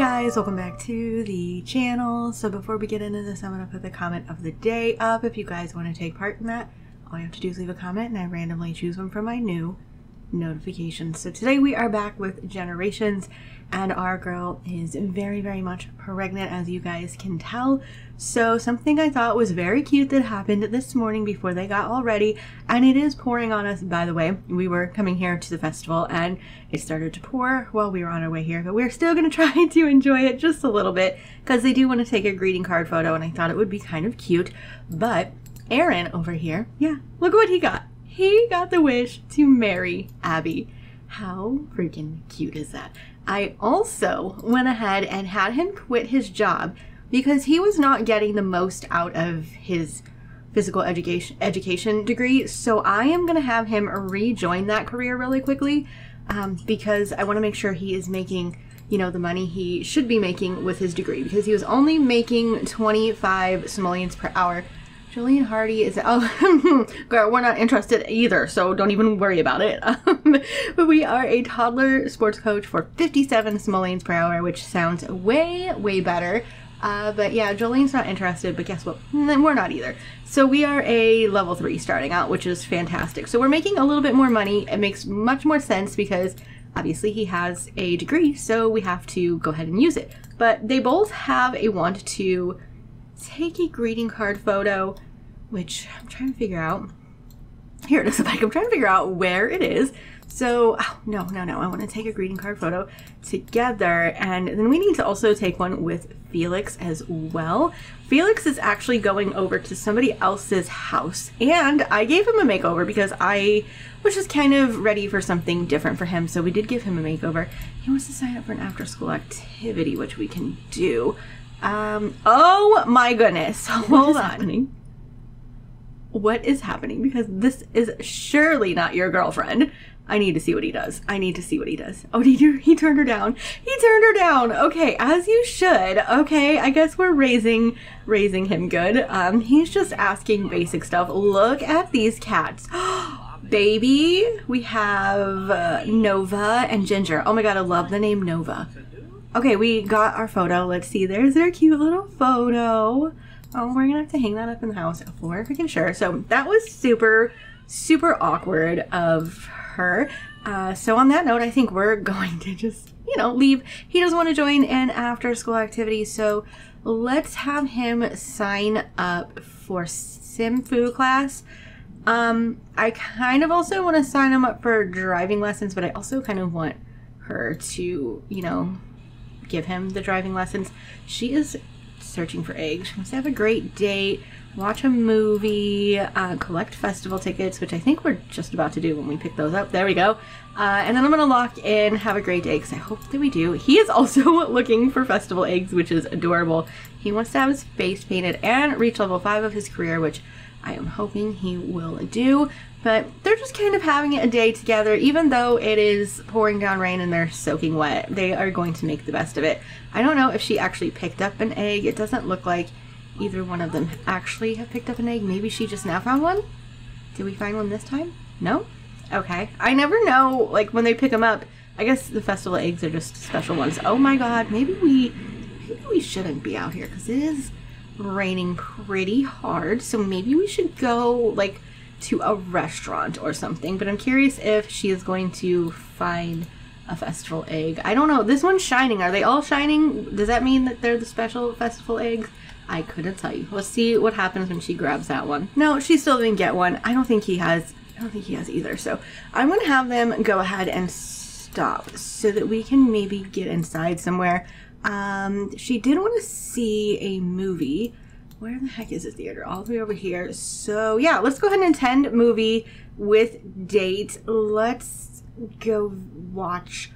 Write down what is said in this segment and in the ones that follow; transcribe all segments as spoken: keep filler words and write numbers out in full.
guys, welcome back to the channel. So before we get into this, I'm going to put the comment of the day up. If you guys want to take part in that, all you have to do is leave a comment and I randomly choose one from my new notifications. So today we are back with Generations, and our girl is very, very much pregnant, as you guys can tell. So something I thought was very cute that happened this morning before they got all ready, and it is pouring on us, by the way. We were coming here to the festival and it started to pour while we were on our way here, but we're still going to try to enjoy it just a little bit because they do want to take a greeting card photo, and I thought it would be kind of cute. But Aaron over here, yeah, look what he got. He got the wish to marry Abby. How freaking cute is that? I also went ahead and had him quit his job because he was not getting the most out of his physical education education degree. So I am going to have him rejoin that career really quickly um, because I want to make sure he is making, you know, the money he should be making with his degree, because he was only making twenty-five simoleons per hour. Jolene Hardy is, oh, girl, we're not interested either, so don't even worry about it. Um, but we are a toddler sports coach for fifty-seven simoleons per hour, which sounds way, way better. Uh, but yeah, Jolene's not interested, but guess what? We're not either. So we are a level three starting out, which is fantastic. So we're making a little bit more money. It makes much more sense because obviously he has a degree, so we have to go ahead and use it. But they both have a want to take a greeting card photo, which I'm trying to figure out. Here it is, like, I'm trying to figure out where it is. So, oh, no, no, no, I want to take a greeting card photo together, and then we need to also take one with Felix as well. Felix is actually going over to somebody else's house, and I gave him a makeover because I was just kind of ready for something different for him, so we did give him a makeover. He wants to sign up for an after-school activity, which we can do. Um, oh my goodness, hold on. Happening? What is happening? Because this is surely not your girlfriend. I need to see what he does. I need to see what he does. Oh, did you, he turned her down. He turned her down. Okay, as you should. Okay, I guess we're raising, raising him good. Um, he's just asking basic stuff. Look at these cats. Baby, we have uh, Nova and Ginger. Oh my God, I love the name Nova. Okay, we got our photo. Let's see. There's their cute little photo. Oh, we're going to have to hang that up in the house for freaking sure. So that was super, super awkward of her. Uh, so on that note, I think we're going to just, you know, leave. He doesn't want to join an after-school activity, so let's have him sign up for Sim Fu class. Um, I kind of also want to sign him up for driving lessons, but I also kind of want her to, you know, give him the driving lessons. She is searching for eggs. She wants to have a great date, watch a movie, uh, collect festival tickets, which I think we're just about to do when we pick those up. There we go. Uh, and then I'm going to lock in, have a great day, because I hope that we do. He is also looking for festival eggs, which is adorable. He wants to have his face painted and reach level five of his career, which I am hoping he will do. But they're just kind of having a day together, even though it is pouring down rain and they're soaking wet. They are going to make the best of it. I don't know if she actually picked up an egg. It doesn't look like either one of them actually have picked up an egg. Maybe she just now found one? Did we find one this time? No? Okay. I never know, like, when they pick them up. I guess the festival eggs are just special ones. Oh my God, maybe we, maybe we shouldn't be out here because it is raining pretty hard. So maybe we should go, like, to a restaurant or something, but I'm curious if she is going to find a festival egg. I don't know. This one's shining. Are they all shining? Does that mean that they're the special festival eggs? I couldn't tell you. We'll see what happens when she grabs that one. No, she still didn't get one. I don't think he has. I don't think he has either. So I'm going to have them go ahead and stop so that we can maybe get inside somewhere. Um, she did want to see a movie. Where the heck is the theater? All the way over here. So yeah, let's go ahead and attend movie with date. Let's go watch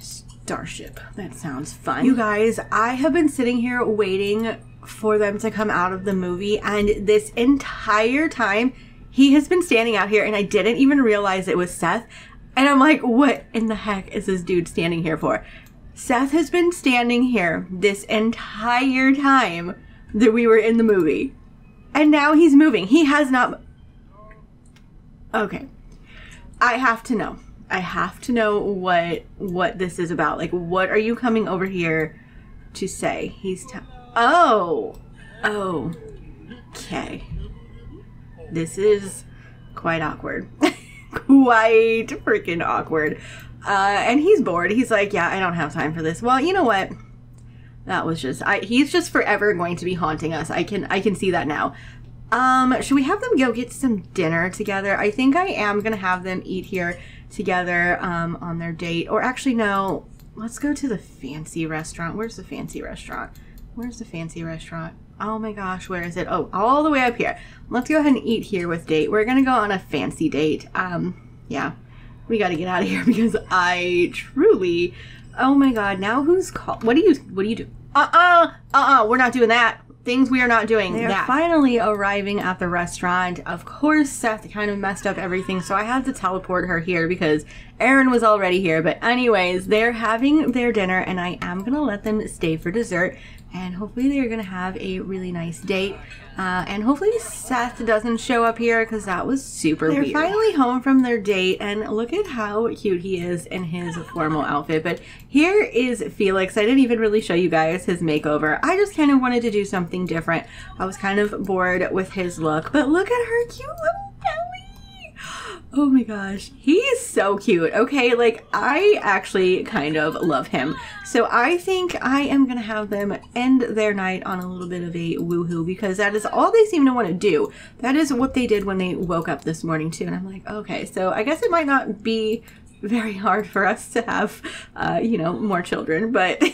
Starship. That sounds fun. You guys, I have been sitting here waiting for them to come out of the movie, and this entire time he has been standing out here, and I didn't even realize it was Seth. And I'm like, what in the heck is this dude standing here for? Seth has been standing here this entire time that we were in the movie, and now he's moving. He has not. Okay, I have to know. I have to know what what this is about. Like, what are you coming over here to say. He's t oh, oh, okay. This is quite awkward. Quite freaking awkward. Uh, and he's bored. He's like, yeah, I don't have time for this. Well, you know what? That was just, I, he's just forever going to be haunting us. I can, I can see that now. Um, should we have them go get some dinner together? I think I am going to have them eat here together, um, on their date. Or actually, no, let's go to the fancy restaurant. Where's the fancy restaurant? Where's the fancy restaurant? Oh my gosh, where is it? Oh, all the way up here. Let's go ahead and eat here with date. We're going to go on a fancy date. Um, yeah, we got to get out of here because I truly, oh my God, now who's call? What do you, what do you do? Uh-uh, uh-uh, we're not doing that. Things we are not doing. They are finally arriving at the restaurant. Of course, Seth kind of messed up everything, so I had to teleport her here because Aaron was already here. But anyways, they're having their dinner, and I am going to let them stay for dessert. And hopefully they're going to have a really nice date. Uh, and hopefully Seth doesn't show up here because that was super weird. They're finally home from their date, and look at how cute he is in his formal outfit. But here is Felix. I didn't even really show you guys his makeover. I just kind of wanted to do something different. I was kind of bored with his look, but look at her cute little belly. Oh my gosh, he's so cute. Okay, like I actually kind of love him. So I think I am gonna have them end their night on a little bit of a woohoo because that is all they seem to want to do. That is what they did when they woke up this morning too. And I'm like, okay, so I guess it might not be very hard for us to have, uh, you know, more children, but I'm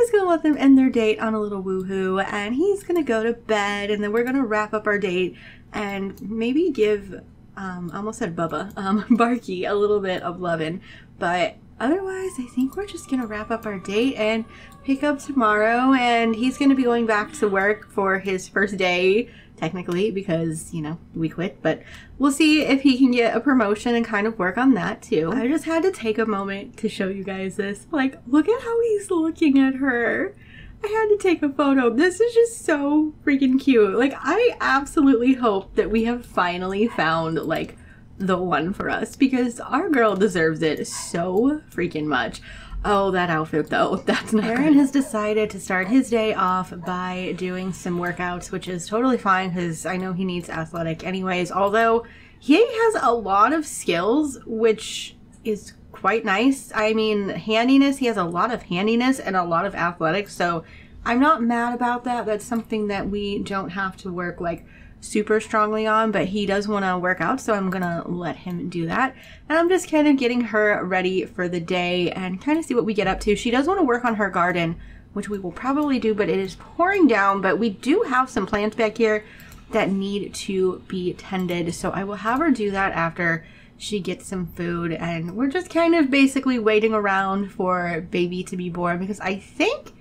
just gonna let them end their date on a little woohoo, and he's gonna go to bed, and then we're gonna wrap up our date and maybe give, um, I almost said Bubba, um, Barky a little bit of lovin', but otherwise, I think we're just going to wrap up our date and pick up tomorrow, and he's going to be going back to work for his first day, technically, because, you know, we quit, but we'll see if he can get a promotion and kind of work on that, too. I just had to take a moment to show you guys this. Like, look at how he's looking at her. I had to take a photo. This is just so freaking cute. Like, I absolutely hope that we have finally found, like, the one for us because our girl deserves it so freaking much. Oh, that outfit though, that's not Aaron good. Has decided to start his day off by doing some workouts, which is totally fine because I know he needs athletic anyways, although he has a lot of skills, which is quite nice. I mean, handiness, he has a lot of handiness and a lot of athletics, so I'm not mad about that. That's something that we don't have to work like super strongly on, but he does want to work out, so I'm gonna let him do that. And I'm just kind of getting her ready for the day and kind of see what we get up to. She does want to work on her garden, which we will probably do, but it is pouring down, but we do have some plants back here that need to be tended, so I will have her do that after she gets some food. And we're just kind of basically waiting around for baby to be born because I think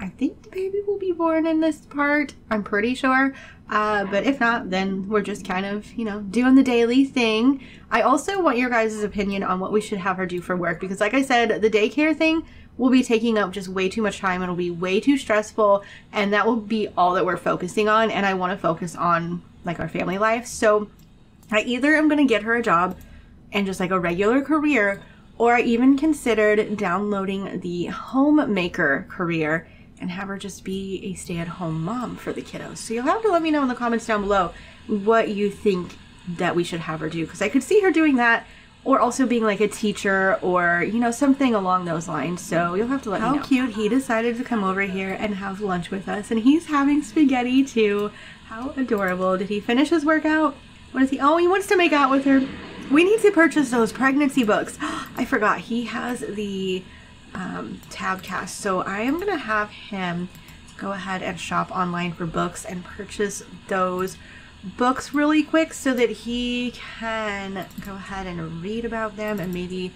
I think the baby will be born in this part. I'm pretty sure. Uh, but if not, then we're just kind of, you know, doing the daily thing. I also want your guys' opinion on what we should have her do for work. Because like I said, the daycare thing will be taking up just way too much time. It'll be way too stressful. And that will be all that we're focusing on. And I want to focus on, like, our family life. So I either am going to get her a job and just, like, a regular career. Or I even considered downloading the homemaker career and have her just be a stay-at-home mom for the kiddos. So you'll have to let me know in the comments down below what you think that we should have her do, because I could see her doing that or also being like a teacher or, you know, something along those lines. So you'll have to let me know. How cute. He decided to come over here and have lunch with us, and he's having spaghetti too. How adorable. Did he finish his workout? What is he? Oh, he wants to make out with her. We need to purchase those pregnancy books. I forgot. He has the um Tabcast, so I am gonna have him go ahead and shop online for books and purchase those books really quick so that he can go ahead and read about them, and maybe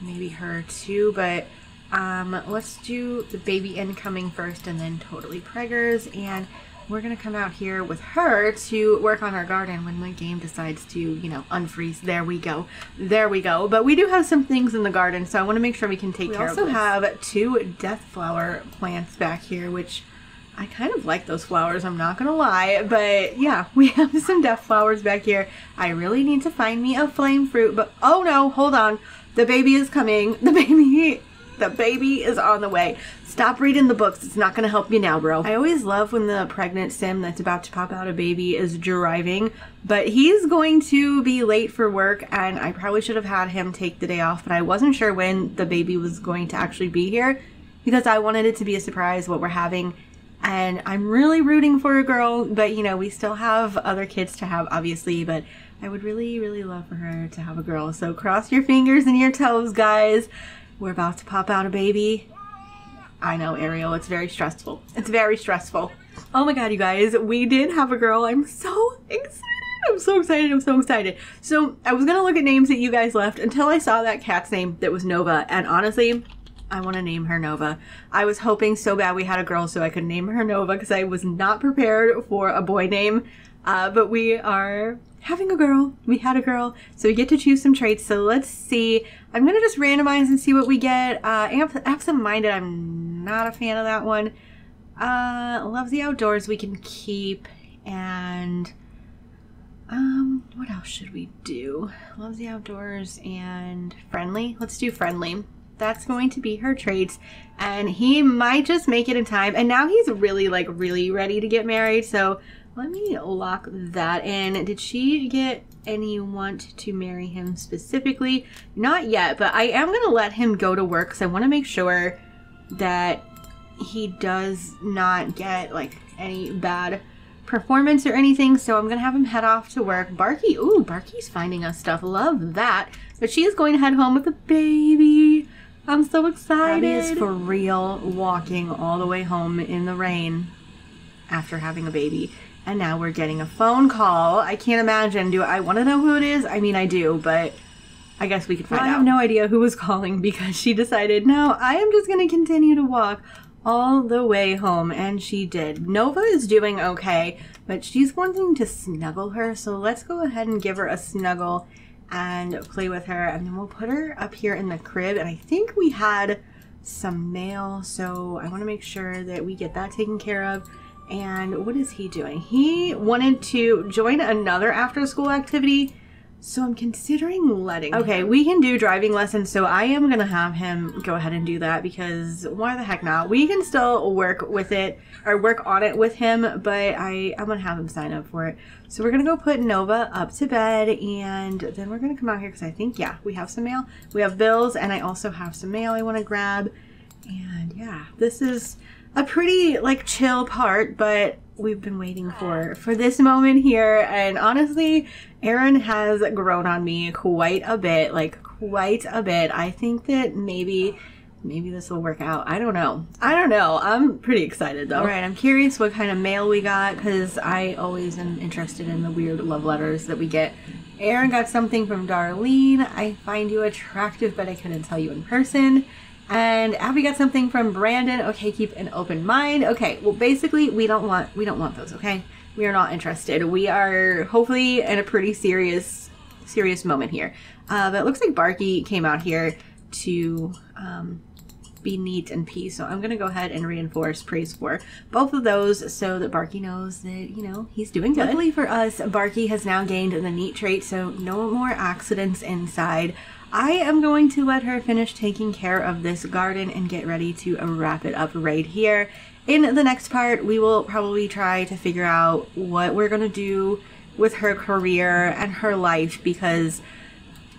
maybe her too. But um let's do the baby incoming first and then totally preggers, and we're gonna come out here with her to work on our garden when my game decides to, you know, unfreeze. There we go. There we go. But we do have some things in the garden, so I want to make sure we can take care of them. We also have two death flower plants back here, which I kind of like those flowers, I'm not gonna lie. But yeah, we have some death flowers back here. I really need to find me a flame fruit, but oh no, hold on. The baby is coming. The baby The baby is on the way. Stop reading the books. It's not going to help you now, bro. I always love when the pregnant Sim that's about to pop out a baby is driving, but he's going to be late for work, and I probably should have had him take the day off, but I wasn't sure when the baby was going to actually be here because I wanted it to be a surprise what we're having. And I'm really rooting for a girl, but you know, we still have other kids to have, obviously, but I would really, really love for her to have a girl. So cross your fingers and your toes, guys. We're about to pop out a baby. I know, Ariel, it's very stressful. It's very stressful. Oh my God, you guys, we did have a girl. I'm so excited. I'm so excited. I'm so excited. So I was gonna look at names that you guys left until I saw that cat's name that was Nova, and honestly, I want to name her Nova. I was hoping so bad we had a girl so I could name her Nova because I was not prepared for a boy name. Uh, but we are having a girl. We had a girl. So we get to choose some traits. So let's see. I'm going to just randomize and see what we get. Uh, absent-minded, I'm not a fan of that one. Uh, loves the outdoors, we can keep. And um, what else should we do? Loves the outdoors and friendly. Let's do friendly. That's going to be her traits, and he might just make it in time. And now he's really, like, really ready to get married, so let me lock that in. Did she get any want to marry him specifically? Not yet, but I am going to let him go to work because I want to make sure that he does not get, like, any bad performance or anything, so I'm going to have him head off to work. Barky, ooh, Barky's finding us stuff. Love that. But she is going to head home with the baby. I'm so excited. Abby is for real walking all the way home in the rain after having a baby. And now we're getting a phone call. I can't imagine. Do I want to know who it is? I mean, I do, but I guess we could find out. I have no idea who was calling because she decided, no, I am just going to continue to walk all the way home. And she did. Nova is doing okay, but she's wanting to snuggle her. So let's go ahead and give her a snuggle and play with her, and then we'll put her up here in the crib. And I think we had some mail, so I want to make sure that we get that taken care of. And what is he doing? He wanted to join another after school activity, so I'm considering letting him. Okay, we can do driving lessons, so I am gonna have him go ahead and do that because why the heck not? We can still work with it or work on it with him, but I, I'm gonna have him sign up for it. So we're gonna go put Nova up to bed, and then we're gonna come out here because I think, yeah, we have some mail. We have bills, and I also have some mail I wanna grab. And yeah, this is a pretty, like, chill part, but we've been waiting for for this moment here. And honestly, Aaron has grown on me quite a bit, like quite a bit. I think that maybe maybe this will work out. I don't know. I don't know. I'm pretty excited though. All right, I'm curious what kind of mail we got because I always am interested in the weird love letters that we get. Aaron got something from Darlene. I find you attractive, but I couldn't tell you in person. And Abby got something from Brandon. Okay, keep an open mind. Okay, well, basically, we don't want we don't want those. Okay, we are not interested. We are hopefully in a pretty serious serious moment here. Uh, but it looks like Barky came out here to um, be neat and peace. So I'm gonna go ahead and reinforce praise for both of those so that Barky knows that, you know, he's doing good. Luckily for us, Barky has now gained the neat trait, so no more accidents inside. I am going to let her finish taking care of this garden and get ready to wrap it up right here. In the next part, we will probably try to figure out what we're going to do with her career and her life because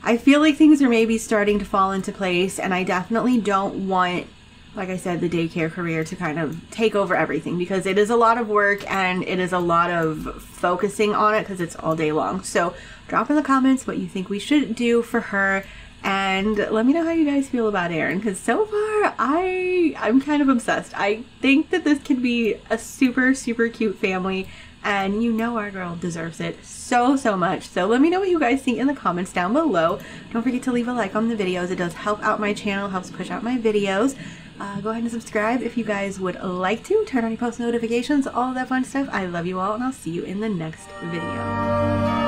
I feel like things are maybe starting to fall into place, and I definitely don't want, like I said, the daycare career to kind of take over everything because it is a lot of work and it is a lot of focusing on it because it's all day long. So drop in the comments what you think we should do for her, and let me know how you guys feel about Aaron because so far I, I'm kind of obsessed. I think that this could be a super, super cute family, and you know our girl deserves it so, so much. So let me know what you guys think in the comments down below. Don't forget to leave a like on the videos. It does help out my channel, helps push out my videos. Uh, go ahead and subscribe if you guys would like to. Turn on your post notifications, all of that fun stuff. I love you all, and I'll see you in the next video.